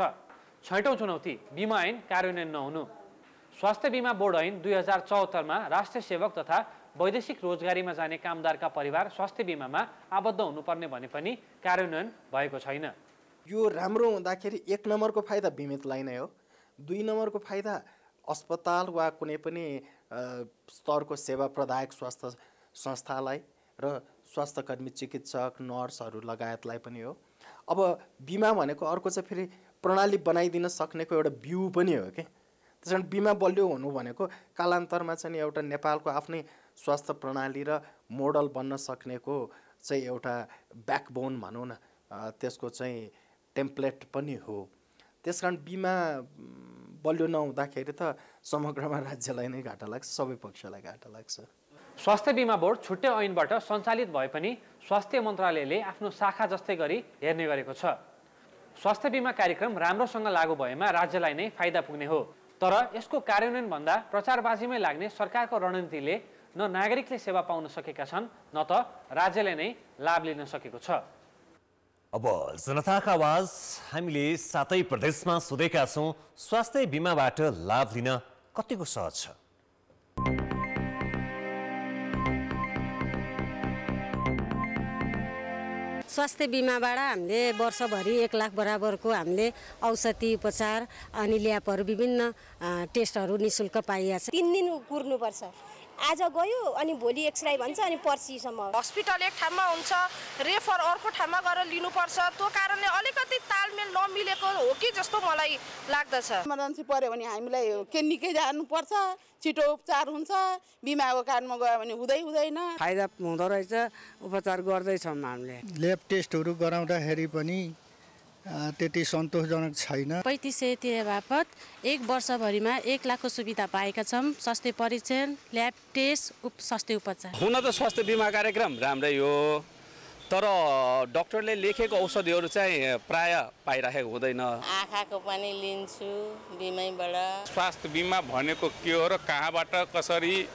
छैटौँ चुनौती, बीमा ऐन कार्यान्वयन नहुनु। स्वास्थ्य बीमा बोर्ड ऐन 2074 राष्ट्रिय सेवक तथा वैदेशिक रोजगारीमा जाने कामदारका परिवार स्वास्थ्य बीमामा आबद्ध हुनुपर्ने भने पनि कार्यान्वयन भएको छैन। यो राम्रो हुँदाखेरि 1 नम्बरको फाइदा बिमितलाई नै हो, 2 नम्बरको फाइदा अस्पताल वा कुनै पनि स्तरको सेवा प्रदायक स्वास्थ्य संस्थालाई र स्वास्थ्यकर्मी चिकित्सक नर्सहरू लगायतलाई पनि हो। अब बिमा भनेको अर्को चाहिँ फेरि प्रणाली बनाइदिन सक्नेको एउटा बिउ पनि हो के, त्यसैले बिमा बलियो हुनु भनेको कालान्तरमा चाहिँ एउटा नेपालको आफ्नै स्वास्थ्य प्रणाली र मोडल बन्न सक्नेको चाहिँ एउटा ब्याकबोन भनौँ न, त्यसको चाहिँ टेम्प्लेट पनि हो। त्यसकारण बिमा बलियो नहुँदाखेरि त समग्रमा राज्यलाई नै घाटा लाग्छ, सबै पक्षलाई घाटा लाग्छ। स्वास्थ्य बिमा बोर्ड छुट्टै ऐनबाट सञ्चालित भए पनि स्वास्थ्य मन्त्रालयले आफ्नो शाखा जस्तै गरी हेर्ने गरेको छ। स्वास्थ्य बिमा कार्यक्रम राम्रोसँग लागू भएमा राज्यलाई नै फाइदा पुग्ने हो, तर यसको कार्यान्वयन भन्दा प्रचारबाजीमै लाग्ने सरकारको रणनीतिले न नागरिकले सेवा पाउन सकेका छन् न त राज्यले नै लाभ लिन सकेको छ। अब जनताका आवाज हामीले सातै प्रदेशमा सोधेका छौँ, स्वास्थ्य बिमाबाट लाभ लिन कतिको सहज छ? स्वास्थ्य बिमाबाट हामीले वर्षभरि 1 लाख बराबरको हामीले औषधि उपचार अनि ल्याबहरू विभिन्न टेस्टहरू निःशुल्क पाइया छ। 3 दिन कुर्नुपर्छ, आज गयो अनि भोलि एक्सरे भन्छ अनि पर्सिसम्म। हस्पिटल एक ठाउँमा हुन्छ, रेफर अर्को ठाउँमा गरेर लिनुपर्छ, त्यो कारणले अलिकति तालमेल नमिलेको हो कि जस्तो मलाई लाग्दछ। इमर्जेन्सी पर्यो भने हामीलाई क्लिनिकै जानुपर्छ, छिटो उपचार हुन्छ, बिमाको कारणमा गयो भने हुँदैन। फाइदा हुँदो रहेछ, उपचार गर्दैछौँ हामीले। ल्याब टेस्टहरू गराउँदाखेरि पनि त्यति सन्तोषजनक छैन। 3500 बापत 1 वर्षभरिमा 1 लाखको सुविधा पाएका छौँ। स्वास्थ्य परीक्षण, ल्याब टेस्ट, स्वास्थ्य उपचार हुन त स्वास्थ्य बिमा कार्यक्रम राम्रै हो, तर डक्टरले लेखेको औषधिहरू चाहिँ प्रायः पाइराखेको हुँदैन। आँखाको पनि लिन्छु बिमाबाट। स्वास्थ्य बिमा भनेको के हो र कहाँबाट कसरी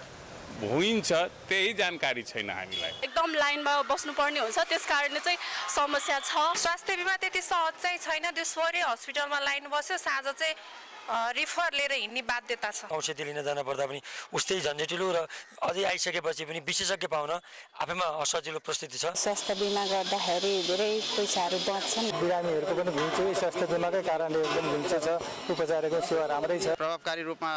भुइन्छ त्यही जानकारी छैन हामीलाई। एकदम लाइनमा बस्नुपर्ने हुन्छ, त्यस कारणले चाहिँ समस्या छ। स्वास्थ्य बिमा त्यति सहज चाहिँ छैन, त्यो स्वरै हस्पिटलमा लाइन बस्यो, साँझ चाहिँ रिफर लिएर हिँड्ने बाध्यता छ। औषधि लिन जानुपर्दा पनि उस्तै झन्झटिलो र अझै आइसकेपछि पनि विशेषज्ञ पाउन आफैमा असजिलो परिस्थिति छ। स्वास्थ्य बिमा गर्दाखेरि धेरै पैसाहरू बच्छन्। बिरामीहरूको पनि घुइँचो स्वास्थ्य बिमाकै कारणले एकदम घुइँचो छ, उपचारको सेवा राम्रै छ। प्रभावकारी रूपमा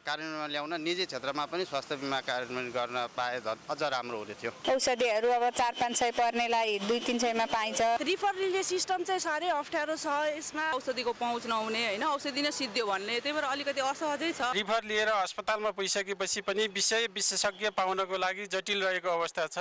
कार्यान्वयनमा ल्याउन निजी क्षेत्रमा पनि स्वास्थ्य बिमा कार्यान्वयन गर्न पाए अझ राम्रो हुने थियो। औषधिहरू अब 4-5 सय पर्नेलाई 2-3 सयमा पाइन्छ। रिफर लिने सिस्टम चाहिँ साह्रै अप्ठ्यारो छ, यसमा औषधिको पहुँच नहुने होइन, औषधि नै सिद्धियो भन्ने, त्यही भएर अलिकति असहजै छ। रिफर लिएर अस्पतालमा पुगिसकेपछि पनि विषय विशेषज्ञ पाउनको लागि जटिल रहेको अवस्था छ।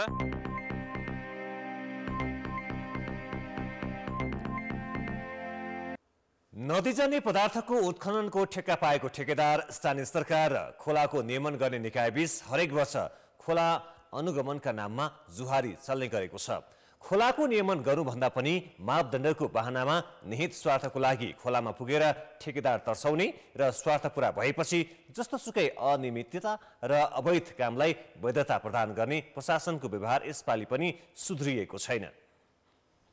नदीजन्य पदार्थको उत्खननको ठेक्का पाएको ठेकेदार, स्थानीय सरकार र खोलाको नियमन गर्ने निकायबीच हरेक वर्ष खोला अनुगमनका नाममा जुहारी चल्ने गरेको छ। खोलाको नियमन गर्नुभन्दा पनि मापदण्डको बहानामा निहित स्वार्थको लागि खोलामा पुगेर ठेकेदार तर्साउने र स्वार्थ पूरा भएपछि जस्तोसुकै अनियमितता र अवैध कामलाई वैधता प्रदान गर्ने प्रशासनको व्यवहार यसपालि पनि सुध्रिएको छैन।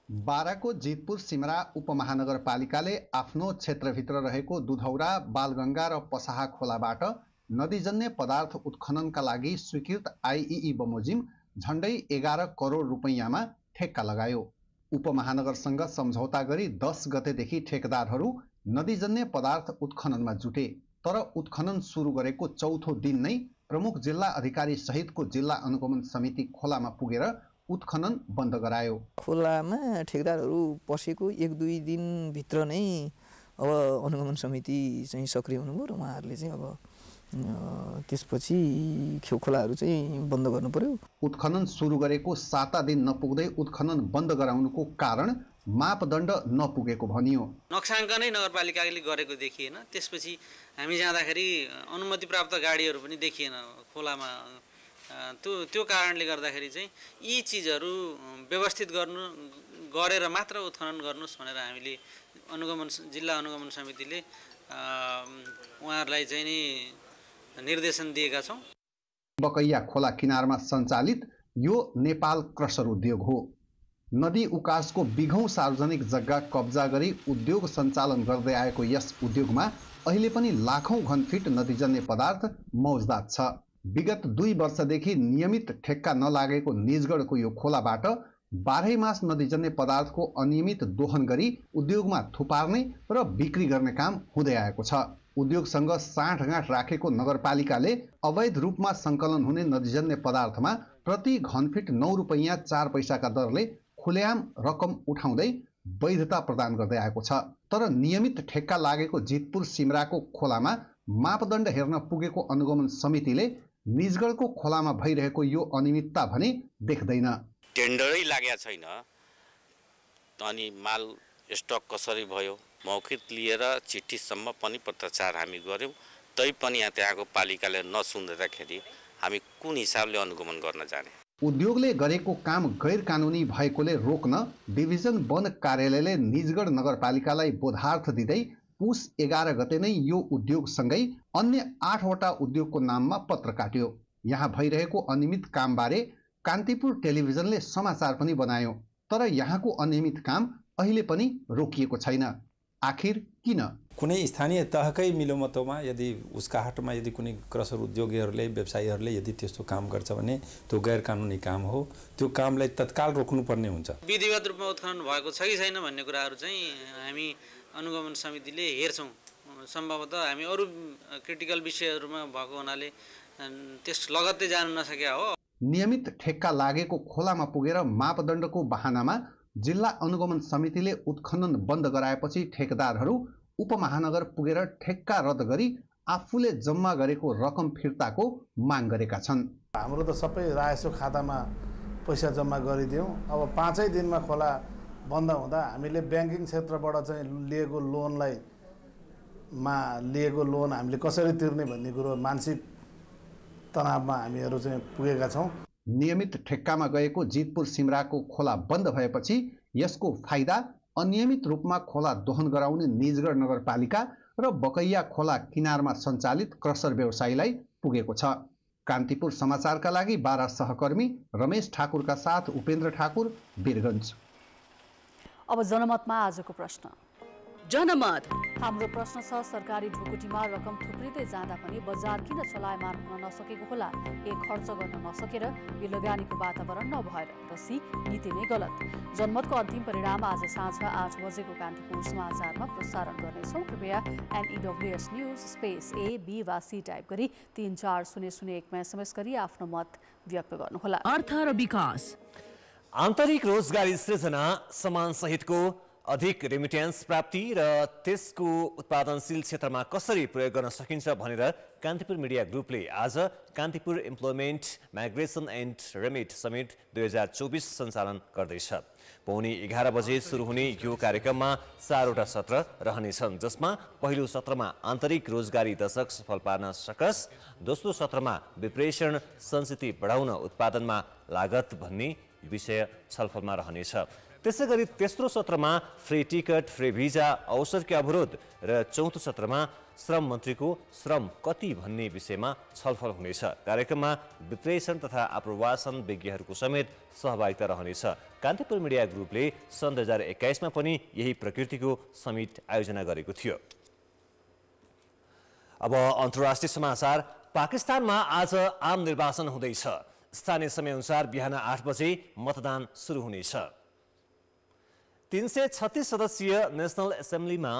12को जितपुर सिमरा उपमहानगरपालिकाले आफ्नो क्षेत्रभित्र रहेको दुधौरा, बालगङ्गा र पसाहा खोलाबाट नदीजन्य पदार्थ उत्खनन का लागि स्वीकृत आईईई बमोजिम झण्डै 11 करोड रुपैयाँमा ठेक्का लगायो। उपमहानगरसँग सम्झौता गरी 10 गतेदेखि ठेकदारहरू नदीजन्य पदार्थ उत्खननमा जुटे, तर उत्खनन सुरु गरेको चौथो दिन नै प्रमुख जिल्ला अधिकारी सहितको जिल्ला अनुगमन समिति खोलामा पुगेर उत्खनन बन्द गरायो। खोलामा ठेकदारहरू पसेको 1-2 दिन भित्र नै अब अनुगमन समिति चाहिँ सक्रिय हुनुभयो र उहाँहरूले चाहिँ अब त्यसपछि खेउ खोलाहरू चाहिँ बन्द गर्नु पर्यो। उत्खनन सुरु गरेको 7 दिन नपुग्दै उत्खनन बन्द गराउनुको कारण मापदण्ड नपुगेको भनियो। नक्साङ्कन नै नगरपालिकाले गरेको देखिएन, त्यसपछि हामी जाँदाखेरि अनुमति प्राप्त गाडीहरू पनि देखिएन खोलामा, त्यो कारणले गर्दाखेरि चाहिँ यी चीजहरू व्यवस्थित गर्नु गरेर मात्र उत्खनन गर्नुस् भनेर हामीले अनुगमन जिल्ला अनुगमन समितिले उहाँहरूलाई चाहिँ नि निर्देशन दिएका छौं। बकैया खोला किनारमा सञ्चालित यो नेपाल क्रसर उद्योग हो। नदी उकासको बिघौं सार्वजनिक जग्गा कब्जा गरी उद्योग सञ्चालन गर्दै आएको यस उद्योगमा अहिले पनि लाखौं घनफिट नदीजन्य पदार्थ मौजदात छ। विगत 2 वर्षदेखि नियमित ठेक्का नलागेको निजगढको यो खोलाबाट 12 मास नदीजन्य पदार्थको अनियमित दोहन गरी उद्योगमा थुपार्ने र बिक्री गर्ने काम हुँदै आएको छ। उद्योगसँग साँठगाँठ राखेको नगरपालिकाले अवैध रूपमा सङ्कलन हुने नदीजन्य पदार्थमा प्रति घनफिट 9 रुपैयाँ 4 पैसाका दरले खुलेआम रकम उठाउँदै वैधता प्रदान गर्दै आएको छ। तर नियमित ठेक्का लागेको जितपुर सिमराको खोलामा मापदण्ड हेर्न पुगेको अनुगमन समितिले निजगढको खोलामा भइरहेको यो अनियमितता भने देख्दैन। टेन्डरै लागेको छैन, अनि माल स्टक कसरी भयो, मौखिक लिएर चिठीसम्म पनि पत्राचार हामी गर्यौं, तैपनि त्यहाँको पालिकाले नसुन्दाखेरि हामी कुन हिसाबले अनुगमन गर्न जाने। उद्योगले गरेको काम गैरकानूनी भएकोले रोक्न डिभिजन वन कार्यालयले निजगढ नगरपालिकालाई बोधार्थ दिँदै पुस 11 गते नै यो उद्योगसँगै अन्य 8 वटा उद्योगको नाममा पत्र काट्यो। यहाँ भइरहेको अनियमित कामबारे कान्तिपुर टेलिभिजनले समाचार पनि बनायो, तर यहाँको अनियमित काम अहिले पनि रोकिएको छैन। आखिर किन? कुनै स्थानीय तहकै मिलोमतोमा यदि उसका हाटमा यदि कुनै क्रसर उद्योगीहरूले व्यवसायीहरूले यदि त्यस्तो काम गर्छ भने त्यो गैरकानूनी काम हो, त्यो कामलाई तत्काल रोक्नुपर्ने हुन्छ। विधिवत रूपमा उत्खनन भएको छ कि छैन भन्ने कुराहरू चाहिँ हामी अनुगमन समितिले हेर्छौं। सम्भवतः हामी अरू क्रिटिकल विषयहरूमा भएको हुनाले त्यस लगत्तै जान नसक्या हो। नियमित ठेक्का लागेको खोलामा पुगेर मापदण्डको बहानामा जिल्ला अनुगमन समितिले उत्खनन बन्द गराएपछि ठेकदारहरू उपमहानगर पुगेर ठेक्का रद्द गरी आफूले जम्मा गरेको रकम फिर्ताको माग गरेका छन्। हाम्रो त सबै रायसो खातामा पैसा जम्मा गरिदियौं, अब 5 दिनमा खोला बन्द हुँदा हामीले बैंकिङ क्षेत्रबाट चाहिँ लिएको लोन हामीले कसरी तिर्ने भन्ने कुरो मानसिक तनावमा हामीहरू चाहिँ पुगेका छौं। नियमित ठेक्कामा गएको जितपुर सिमराको खोला बन्द भएपछि यसको फाइदा अनियमित रूपमा खोला दोहन गराउने निजगढ नगरपालिका र बकैया खोला किनारमा सञ्चालित क्रसर व्यवसायीलाई पुगेको छ। कान्तिपुर समाचारका लागि 12 सहकर्मी रमेश ठाकुरका साथ उपेन्द्र ठाकुर, वीरगञ्ज। अब जनमतमा आजको प्रश्न। जनमत हाम्रो प्रश्न छ, सरकारी ढुकुटीमा रकम थुप्रिँदै जाँदा पनि बजार किन चलायमान हुन नसकेको होला? ए, खर्च गर्न नसकेर, बी, लगानीको वातावरण नभएर, र सी, नीति नै गलत। जनमतको अन्तिम परिणाम आज साँझ 8 बजेको कान्तिपुर समाचारमा प्रसारण गर्नेछौँ। कृपया NEWS news space A, B वा C टाइप गरी 340001 SMS गरी आफ्नो मत व्यक्त गर्नुहोला। अर्थ र विकास। आन्तरिक रोजगारी सृजना, समान सहितको अधिक रेमिट्यान्स प्राप्ति र त्यसको उत्पादनशील क्षेत्रमा कसरी प्रयोग गर्न सकिन्छ भनेर कान्तिपुर मिडिया ग्रुपले आज Kantipur employment migration and remit summit 2024 सञ्चालन गर्दैछ। पौने 11 बजे सुरु हुने यो कार्यक्रममा 4 वटा सत्र रहनेछन्, जसमा पहिलो सत्रमा आन्तरिक रोजगारी दशक सफल पार्न सकोस्, दोस्रो सत्रमा विप्रेषण संस्कृति बढाउन उत्पादनमा लागत भन्ने विषय छलफलमा रहनेछ। त्यसै गरी तेस्रो सत्रमा फ्री टिकट, फ्री भिजा, अवसरकै अवरोध र चौथो सत्रमा श्रम मन्त्रीको श्रम कति भन्ने विषयमा छलफल हुनेछ। कार्यक्रममा विश्लेषण तथा आप्रवासन विज्ञहरूको समेत सहभागिता रहनेछ। कान्तिपुर मिडिया ग्रुपले सन् 2021 मा पनि यही प्रकृतिको समिट आयोजना गरेको थियो। अब अन्तर्राष्ट्रिय समाचार। पाकिस्तानमा आज आम निर्वाचन हुँदैछ। स्थानीय समयअनुसार बिहान 8 बजे मतदान सुरु हुनेछ। 336 सदस्यीय नेशनल एसेम्ब्लीमा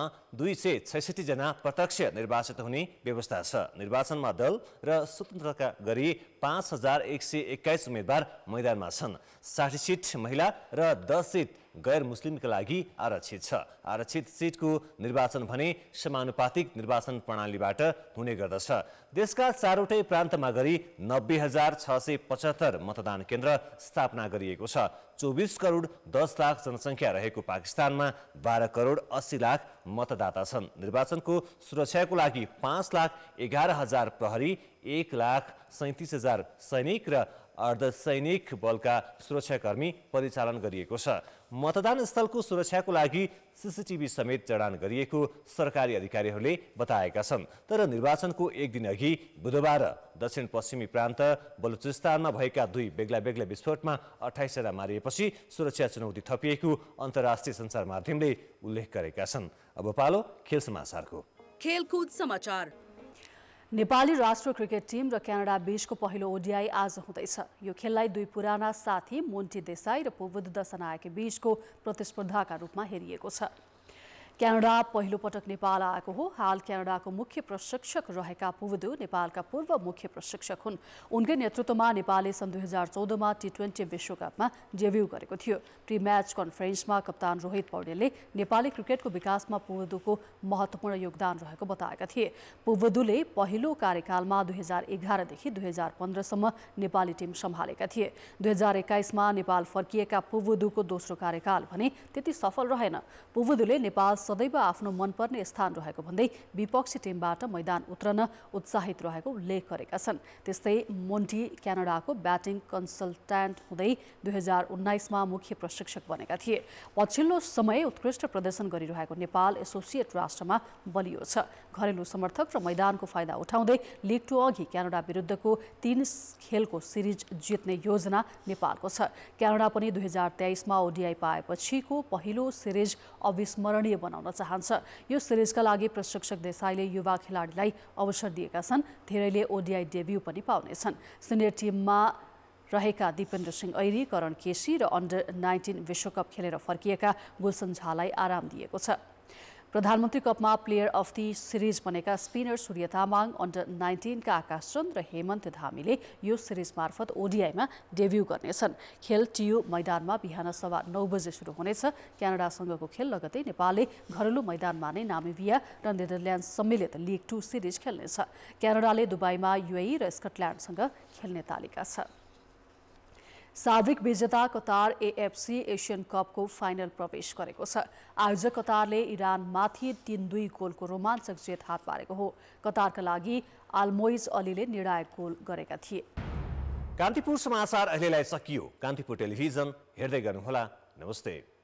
266 जना प्रत्यक्ष निर्वाचित हुने व्यवस्था छ। निर्वाचनमा दल र स्वतन्त्रका गरी 5121 उम्मेदवार मैदानमा छन्। 60 सीट महिला र 10 सीट गैर मुस्लिमका लागि आरक्षित छ। आरक्षित सीटको निर्वाचन भने समानुपातिक निर्वाचन प्रणालीबाट हुने गर्दछ। देशका चारवटै प्रान्तमा गरी 90675 मतदान केन्द्र स्थापना गरिएको छ। 24 करोड 10 लाख जनसङ्ख्या रहेको पाकिस्तानमा 12 करोड 80 लाख मतदाता छन्। निर्वाचनको सुरक्षाको लागि 5,11,000 प्रहरी, 1,37,000 सैनिक र अर्धसैनिक बलका सुरक्षाकर्मी परिचालन गरिएको छ। मतदान स्थलको सुरक्षाको लागि सीसीटीभी समेत जडान गरिएको सरकारी अधिकारीहरूले बताएका छन्। तर निर्वाचनको एक दिनअघि बुधबार दक्षिण पश्चिमी प्रान्त बलुचिस्तानमा भएका दुई बेग्ला विस्फोटमा 28 जना मारिएपछि सुरक्षा चुनौती थपिएको अन्तर्राष्ट्रिय सञ्चार माध्यमले उल्लेख गरेका छन्। अब पालो खेल समाचारको। खेलकुद समाचार। नेपाली राष्ट्रिय क्रिकेट टीम र क्यानडा बीचको पहिलो ओडीआई आज हुँदैछ। यो खेललाई दुई पुराना साथी मोन्टी देसाई र पुवुदु दसानायके बीचको प्रतिस्पर्धाका रूपमा हेरिएको छ। क्यानडा पहिलो पटक नेपाल आएको हो। हाल क्यानडाको मुख्य प्रशिक्षक रहेका पुवुदु नेपालका पूर्व मुख्य प्रशिक्षक हुन्। उनकै नेतृत्वमा नेपालले सन् 2014 मा T20 विश्वकपमा डेब्यू गरेको थियो। प्री म्याच कन्फरेन्समा कप्तान रोहित पौडेलले नेपाली क्रिकेटको विकासमा पुवुदुको महत्त्वपूर्ण योगदान रहेको बताएका थिए। पुवुदुले पहिलो कार्यकालमा 2011 देखि 2015 सम्म नेपाली टिम सम्हालेका थिए। 2021 मा नेपाल फर्किएका पुवुदुको दोस्रो कार्यकाल भने त्यति सफल रहेन। पुवुदुले नेपाल सदैव आफ्नो मनपर्ने स्थान रहेको भन्दै विपक्षी टिमबाट मैदान उत्रन उत्साहित रहेको उल्लेख गरेका छन्। त्यस्तै मोन्टी क्यानडाको ब्याटिङ कन्सल्ट्यान्ट हुँदै 2019 मा मुख्य प्रशिक्षक बनेका थिए। पछिल्लो समय उत्कृष्ट प्रदर्शन गरिरहेको नेपाल एसोसिएट राष्ट्रमा बलियो छ। घरेलु समर्थक र मैदानको फाइदा उठाउँदै लिग 2 अघि क्यानडा विरुद्धको 3 खेलको सिरिज जित्ने योजना नेपालको छ। क्यानडा पनि 2023 मा ओडीआई पाएपछिको पहिलो सिरिज अविस्मरणीय बनाउँछ चाहन्छ। यो सिरिजका लागि प्रशिक्षक देसाईले युवा खेलाडीलाई अवसर दिएका छन्। धेरैले ओडीआई डेब्यू पनि पाउनेछन्। सिनियर टिममा रहेका दीपेंद्र सिंह ऐरी, करण केसी र अन्डर-19 विश्वकप खेलेर फर्किएका गुलसन झालाई आराम दिएको छ। प्रधानमन्त्री कपमा प्लेयर अफ दी सिरिज बनेका स्पिनर सूर्य तामांग, अन्डर-19 का आकाश चंद र हेमंत धामीले यो सिरिज मार्फत ओडीआईमा डेब्यू गर्नेछन्। खेल टियु मैदानमा बिहान 9:15 बजे सुरु हुनेछ। क्यानडासँगको खेल लगतै नेपालले घरेलु मैदानमा नै नामिबिया र नेदरल्यान्ड्स सम्मिलित लिग 2 सिरिज खेल्नेछ। क्यानडाले दुबईमा यूएई र स्कटल्याण्डसँग खेल्ने तालिका छ। साविक विजेता कतार AFC एशियन कपको फाइनल प्रवेश गरेको छ। आयोजक कतारले इरानमाथि 3-2 गोलको रोमाञ्चक जित हात पारेको हो। कतारका लागि आलमोइज अलीले निर्णायक गोल गरेका थिए। कान्तिपुर समाचार अहिलेलाई सकियो। कान्तिपुर टेलिभिजन हेर्दै गर्नुहोला। नमस्ते।